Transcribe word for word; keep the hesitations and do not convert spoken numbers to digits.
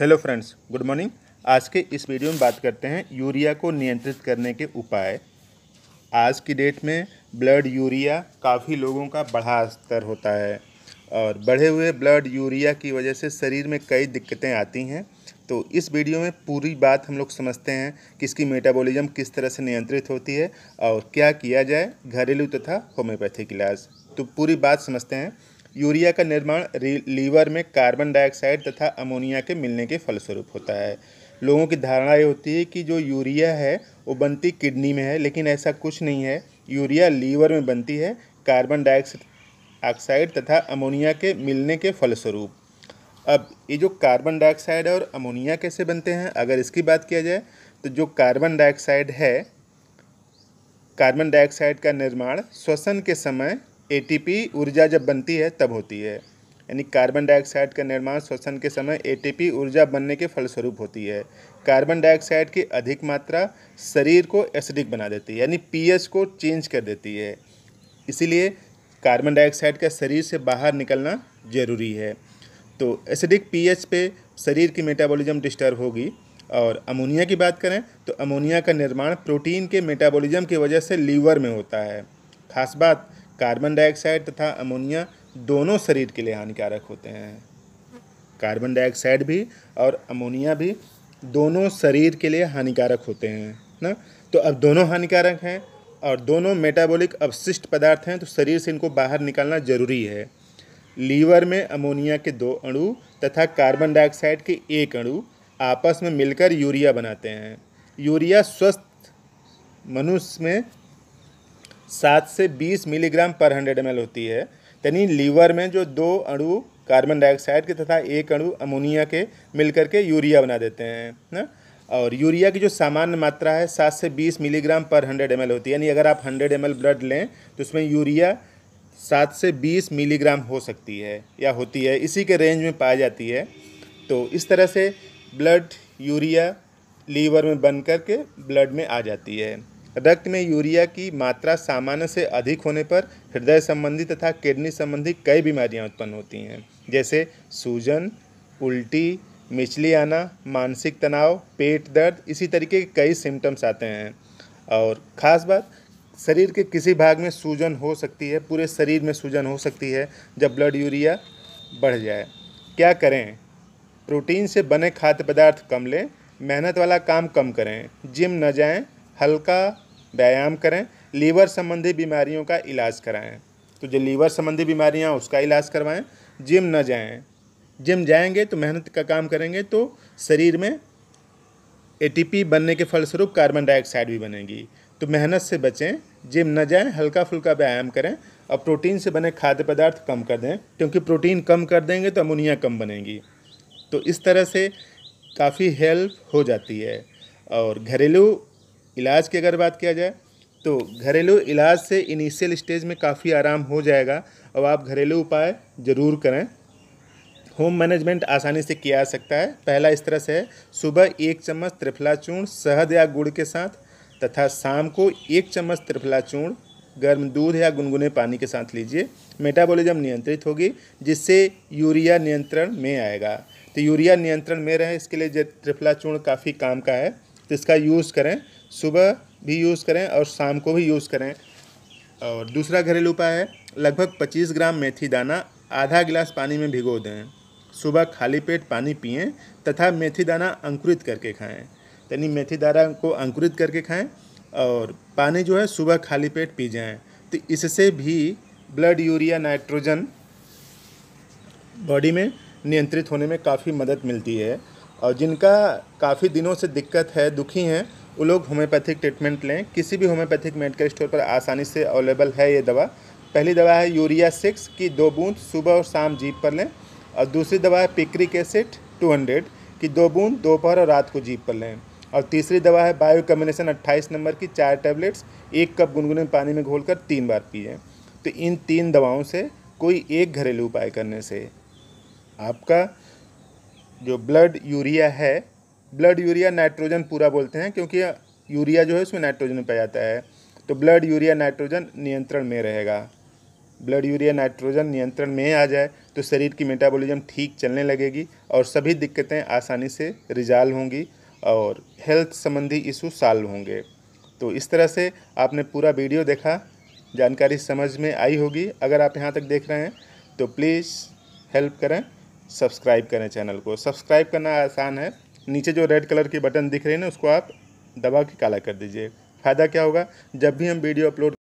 Hello friends, good morning. आज के इस वीडियो में बात करते हैं यूरिया को नियंत्रित करने के उपाय। आज की डेट में ब्लड यूरिया काफ़ी लोगों का बढ़ा स्तर होता है और बढ़े हुए ब्लड यूरिया की वजह से शरीर में कई दिक्कतें आती हैं। तो इस वीडियो में पूरी बात हम लोग समझते हैं कि इसकी मेटाबॉलिज्म किस तरह से नियंत्रित होती है और क्या किया जाए, घरेलू तथा होम्योपैथिक इलाज। तो पूरी बात समझते हैं। यूरिया का निर्माण लीवर में कार्बन डाइऑक्साइड तथा अमोनिया के मिलने के फलस्वरूप होता है। लोगों की धारणा ये होती है कि जो यूरिया है वो बनती किडनी में है, लेकिन ऐसा कुछ नहीं है। यूरिया लीवर में बनती है कार्बन डाइऑक्साइड तथा अमोनिया के मिलने के फलस्वरूप। अब ये जो कार्बन डाइऑक्साइड और अमोनिया कैसे बनते हैं, अगर इसकी बात किया जाए तो जो कार्बन डाइऑक्साइड है, कार्बन डाइऑक्साइड का निर्माण श्वसन के समय एटीपी ऊर्जा जब बनती है तब होती है। यानी कार्बन डाइऑक्साइड का निर्माण श्वसन के समय एटीपी ऊर्जा बनने के फलस्वरूप होती है। कार्बन डाइऑक्साइड की अधिक मात्रा शरीर को एसिडिक बना देती है, यानी पीएच को चेंज कर देती है। इसीलिए कार्बन डाइऑक्साइड का शरीर से बाहर निकलना जरूरी है। तो एसिडिक पीएच पे शरीर की मेटाबॉलिज्म डिस्टर्ब होगी। और अमोनिया की बात करें तो अमोनिया का निर्माण प्रोटीन के मेटाबॉलिज्म की वजह से लीवर में होता है। खास बात, कार्बन डाइऑक्साइड तथा अमोनिया दोनों शरीर के लिए हानिकारक होते हैं। कार्बन डाइऑक्साइड भी और अमोनिया भी दोनों शरीर के लिए हानिकारक होते हैं ना। तो अब दोनों हानिकारक हैं और दोनों मेटाबॉलिक अपशिष्ट पदार्थ हैं, तो शरीर से इनको बाहर निकालना जरूरी है। लीवर में अमोनिया के दो अणु तथा कार्बन डाइऑक्साइड के एक अणु आपस में मिलकर यूरिया बनाते हैं। यूरिया स्वस्थ मनुष्य में सात से बीस मिलीग्राम पर हंड्रेड एम एल होती है। यानी लीवर में जो दो अणु कार्बन डाइऑक्साइड के तथा एक अणु अमोनिया के मिलकर के यूरिया बना देते हैं ना। और यूरिया की जो सामान्य मात्रा है सात से बीस मिलीग्राम पर हंड्रेड एम एल होती है। यानी अगर आप हंड्रेड एम एल ब्लड लें तो उसमें यूरिया सात से बीस मिलीग्राम हो सकती है या होती है, इसी के रेंज में पाई जाती है। तो इस तरह से ब्लड यूरिया लीवर में बन कर के ब्लड में आ जाती है। रक्त में यूरिया की मात्रा सामान्य से अधिक होने पर हृदय संबंधी तथा किडनी संबंधी कई बीमारियां उत्पन्न होती हैं, जैसे सूजन, उल्टी, मिचली आना, मानसिक तनाव, पेट दर्द, इसी तरीके के कई सिम्टम्स आते हैं। और ख़ास बात, शरीर के किसी भाग में सूजन हो सकती है, पूरे शरीर में सूजन हो सकती है जब ब्लड यूरिया बढ़ जाए। क्या करें? प्रोटीन से बने खाद्य पदार्थ कम लें, मेहनत वाला काम कम करें, जिम न जाएँ, हल्का व्यायाम करें, लीवर संबंधी बीमारियों का इलाज कराएं। तो जो लीवर संबंधी बीमारियां उसका इलाज करवाएं। जिम न जाएं। जिम जाएंगे तो मेहनत का काम करेंगे तो शरीर में एटीपी बनने के फलस्वरूप कार्बन डाइऑक्साइड भी बनेगी। तो मेहनत से बचें, जिम न जाएं, हल्का फुल्का व्यायाम करें और प्रोटीन से बने खाद्य पदार्थ कम कर दें, क्योंकि प्रोटीन कम कर देंगे तो अमोनिया कम बनेगी। तो इस तरह से काफ़ी हेल्प हो जाती है। और घरेलू इलाज की अगर बात किया जाए तो घरेलू इलाज से इनिशियल स्टेज में काफ़ी आराम हो जाएगा। अब आप घरेलू उपाय ज़रूर करें। होम मैनेजमेंट आसानी से किया जा सकता है। पहला इस तरह से है, सुबह एक चम्मच त्रिफला चूर्ण शहद या गुड़ के साथ तथा शाम को एक चम्मच त्रिफला चूर्ण गर्म दूध या गुनगुने पानी के साथ लीजिए। मेटाबॉलिज्म नियंत्रित होगी, जिससे यूरिया नियंत्रण में आएगा। तो यूरिया नियंत्रण में रहे, इसके लिए त्रिफला चूर्ण काफ़ी काम का है। तो इसका यूज़ करें, सुबह भी यूज़ करें और शाम को भी यूज़ करें। और दूसरा घरेलू उपाय है, लगभग पच्चीस ग्राम मेथी दाना आधा गिलास पानी में भिगो दें। सुबह खाली पेट पानी पिएं तथा मेथी दाना अंकुरित करके खाएं। यानी मेथी दाना को अंकुरित करके खाएं और पानी जो है सुबह खाली पेट पी जाएं। तो इससे भी ब्लड यूरिया नाइट्रोजन बॉडी में नियंत्रित होने में काफ़ी मदद मिलती है। और जिनका काफ़ी दिनों से दिक्कत है, दुखी हैं, वो लोग होम्योपैथिक ट्रीटमेंट लें। किसी भी होम्योपैथिक मेडिकल स्टोर पर आसानी से अवेलेबल है ये दवा। पहली दवा है यूरिया सिक्स की दो बूंद सुबह और शाम जीभ पर लें। और दूसरी दवा है पिक्रिक एसिड दो सौ की दो बूंद दोपहर और रात को जीभ पर लें। और तीसरी दवा है बायो कम्बिनेशन अट्ठाईस नंबर की चार टैबलेट्स एक कप गुनगुने पानी में घोलकर तीन बार पिएं। तो इन तीन दवाओं से कोई एक घरेलू उपाय करने से आपका जो ब्लड यूरिया है, ब्लड यूरिया नाइट्रोजन पूरा बोलते हैं क्योंकि यूरिया जो है उसमें नाइट्रोजन पाया जाता है, तो ब्लड यूरिया नाइट्रोजन नियंत्रण में रहेगा। ब्लड यूरिया नाइट्रोजन नियंत्रण में आ जाए तो शरीर की मेटाबॉलिज्म ठीक चलने लगेगी और सभी दिक्कतें आसानी से रिजॉल्व होंगी और हेल्थ संबंधी इशू सॉल्व होंगे। तो इस तरह से आपने पूरा वीडियो देखा, जानकारी समझ में आई होगी। अगर आप यहाँ तक देख रहे हैं तो प्लीज़ हेल्प करें, सब्सक्राइब करें चैनल को। सब्सक्राइब करना आसान है, नीचे जो रेड कलर की बटन दिख रही है ना उसको आप दबा के काला कर दीजिए। फ़ायदा क्या होगा, जब भी हम वीडियो अपलोड